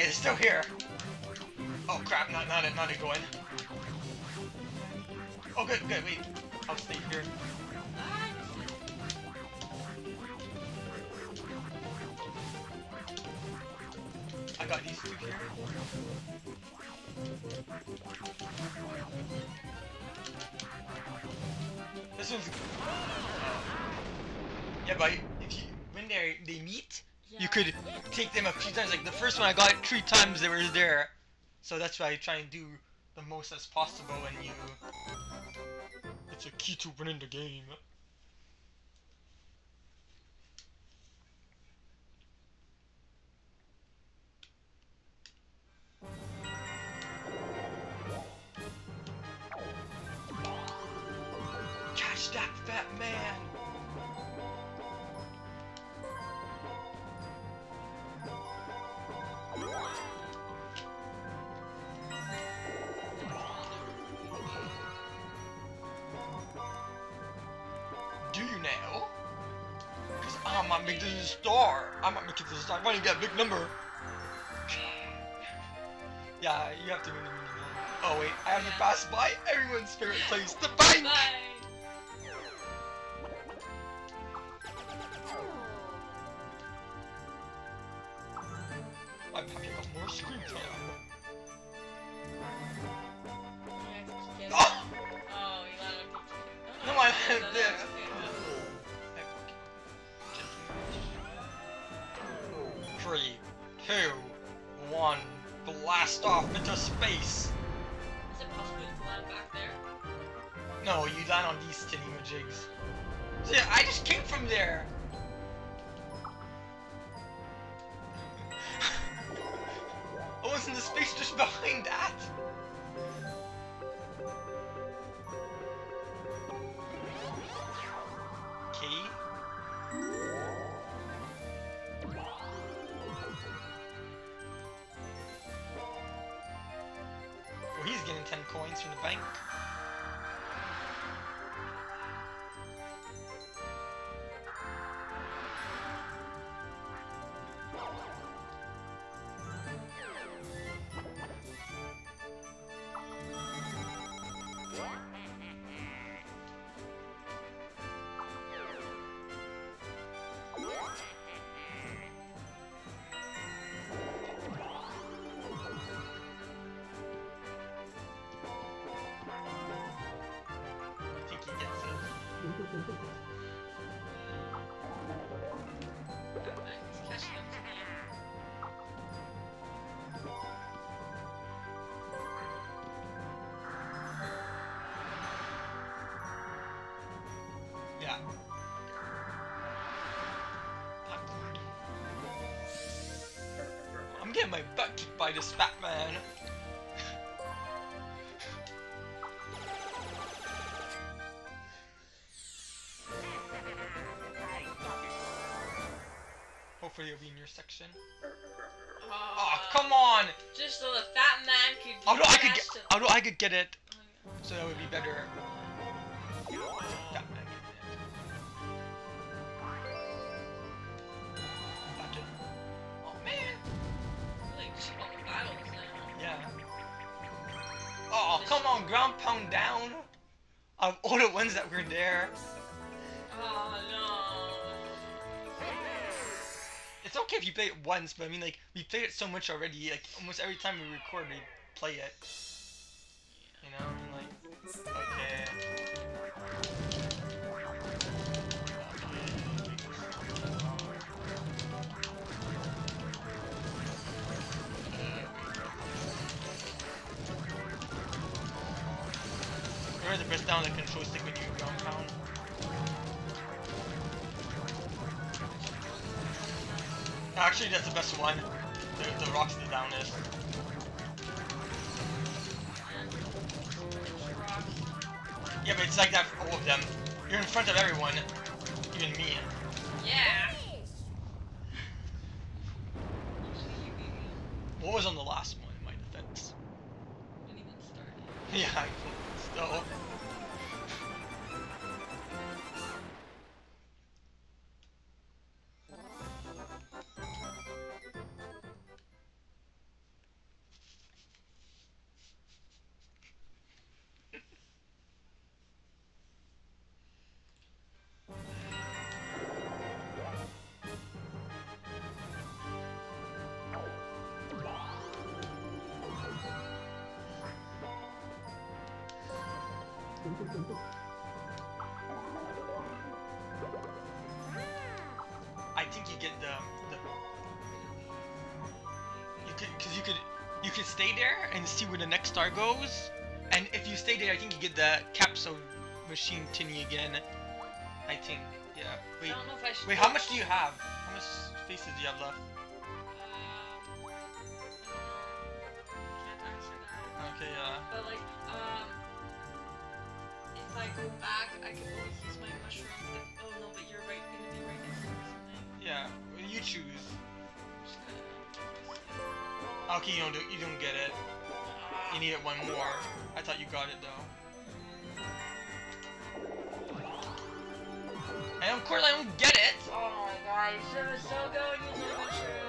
It is still here. Oh crap, not it going. Oh good, wait. I'll stay here. I got these two here. This one's... Yeah, but if you, when they meet, you could take them a few times. Like the first one I got it 3 times they were there. So that's why I try and do the most as possible when you... It's a key to winning the game. Catch that fat man! Do you now? Because I'm gonna make this a star. I'm gonna make it a star. I want to get a big number. Yeah, you have to win the game. Oh wait, I have to pass by everyone's favorite place, the bank! Bye. I'm packing up more screen time. Oh! Oh, you gotta no, I had no, this. No. 3, 2, 1. Blast off into space! Is it possible to land back there? No, you land on these tinny majigs. So yeah, I just came from there! I was in the space just behind that! He's getting 10 coins from the bank. Yeah. I'm getting my butt kicked by this fat man. Hopefully it'll be in your section. Oh, come on! Just so the fat man could. Although I could get it, so that would be better. Come on, ground pound down. Of all the ones that were there. Oh no. It's okay if you play it once, but I mean, like, we played it so much already. Like, almost every time we record, we play it. You know, I mean, like, okay. Remember to press down the control stick when you ground pound. Actually, that's the best one. The rocks to down is. Yeah, but it's like that for all of them. You're in front of everyone, even me. Yeah. What was on the last one in my defense? Didn't even start. Yeah. Uh-oh. I think you get you could stay there and see where the next star goes, and if you stay there, I think you get the capsule machine tinny again. I think, yeah. Wait, wait. How much do you have? How much spaces do you have left? Okay, yeah. But like, if I go back, I can only use my mushrooms. If, oh no, but you're right, gonna be right next to me or something. Yeah, well, you choose. Just kinda... Okay, you don't get it. You needed one more. I thought you got it though. And of course I don't get it. Oh my god, you should have so go and use my mushrooms.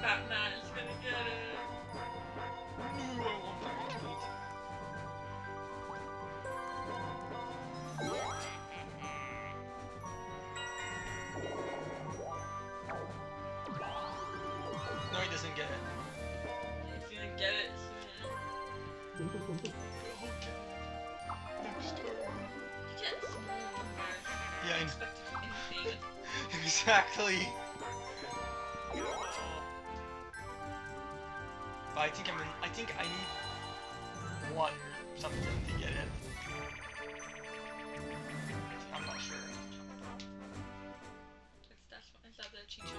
Batman is gonna get it. No, I won't fucking wait. No, he doesn't get it. He's gonna get it soon. You can't see him. Yeah, exactly. I think I need one or something to get it. I'm not sure. Is that the Chicho?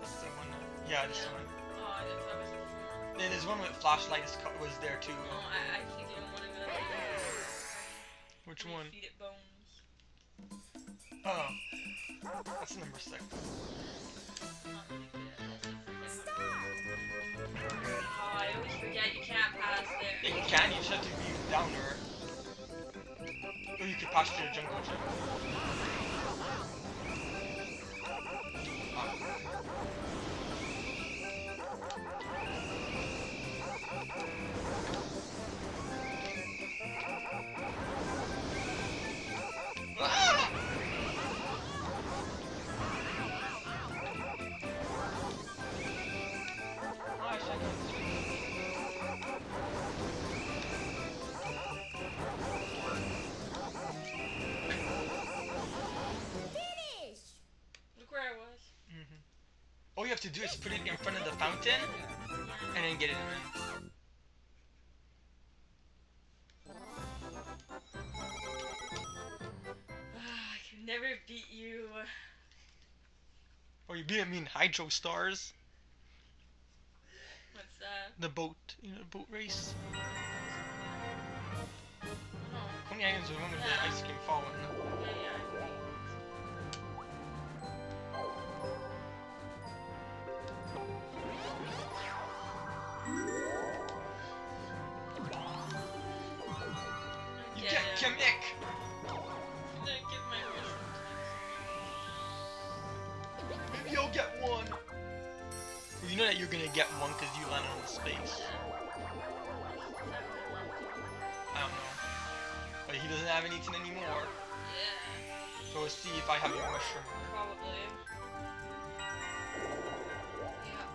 That's the one. Yeah, this one. Oh, I didn't know that was the one. Yeah, there's one with flashlight was there too. Oh, I think I want another one. Which one? Feed it bones. Oh. That's number 6. Oh, I always forget you can't pass there. Yeah, you can, you just have to be down there. Or you could pass through the jungle gym. All you have to do is put it in front of the fountain, and then get it in. I can never beat you. Oh, you beat me in Hydro Stars. What's that? The boat, you know, boat race. Oh. Coney Island's the one with the ice cream falling. Yeah. Maybe I'll get one. Well, you know that you're gonna get one because you landed on the space. I don't know. But he doesn't have anything anymore. Yeah. So let's see if I have your mushroom. Probably. Yeah.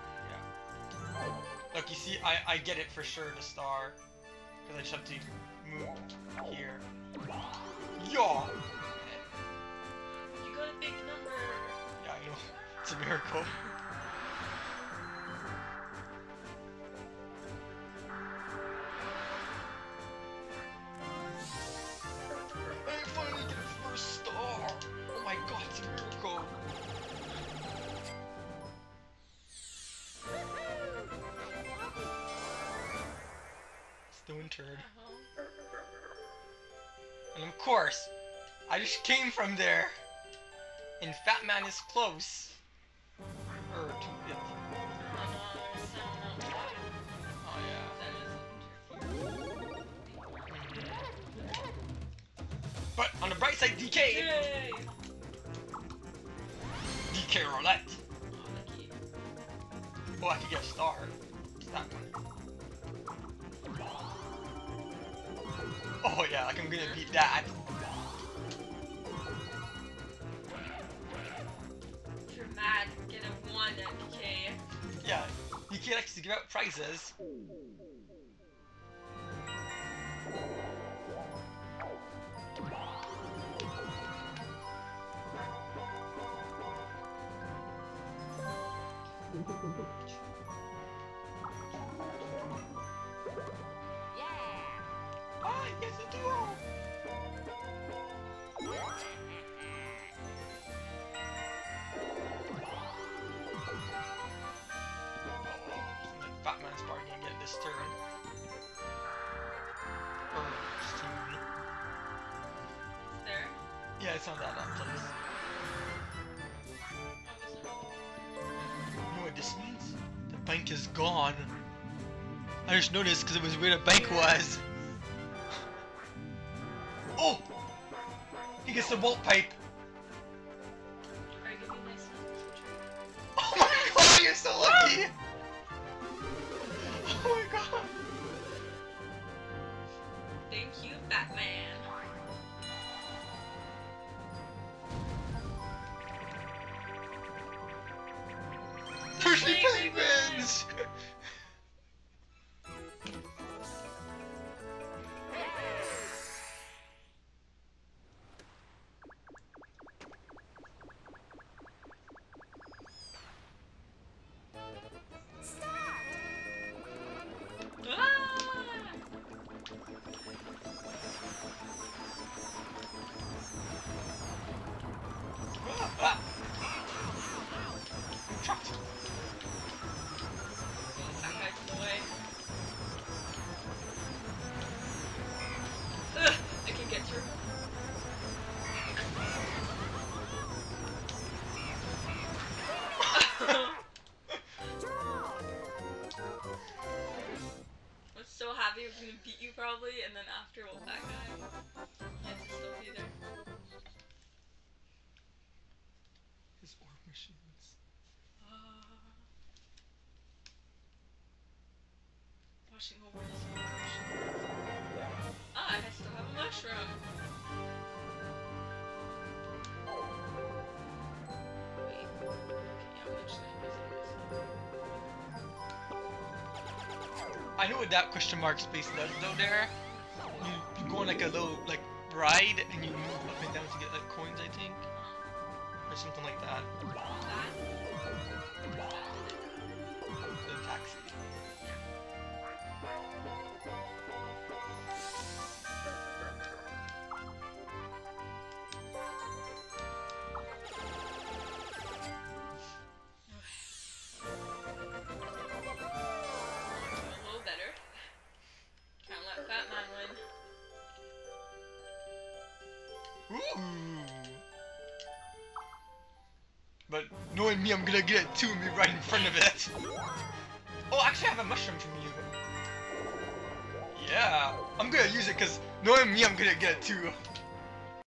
Yeah. Look, you see, I get it for sure, the star. Because I just have to move here. Yo! You got a big number. Yeah, I know. It's a miracle. I finally get the first star! Oh my god, it's a miracle! It's the winter. And of course, I just came from there, and Fat Man is close. Or to it. Oh yeah. But on the bright side, DK. DK roulette. Oh, I could get a star. It's that one. Oh yeah, like I'm gonna beat that. If you're mad, get a 1 at DK. Yeah, you can actually give out prizes. Yeah! I get the duo! Batman's probably gonna get this turn. Yeah, it's not that place. You know what this means? The bank is gone. I just noticed because it was where the bank was. Oh! He gets the bolt pipe. Oh my god, you're so lucky! Oh my god! Thank you, Batman. Penguins! Stop! Ah! Ah! Probably, and then after we'll back out. Yeah, he'll still be there. His orb machines. Washing over his orb machines. Ah, I still have a mushroom! Wait, how much I know what that question mark space does though there. You go on like a little like ride and you move up and down to get like coins I think. Or something like that. The taxi. But knowing me, I'm gonna get it to me right in front of it. Oh, actually, I have a mushroom to me. Yeah, I'm gonna use it because knowing me, I'm gonna get it too.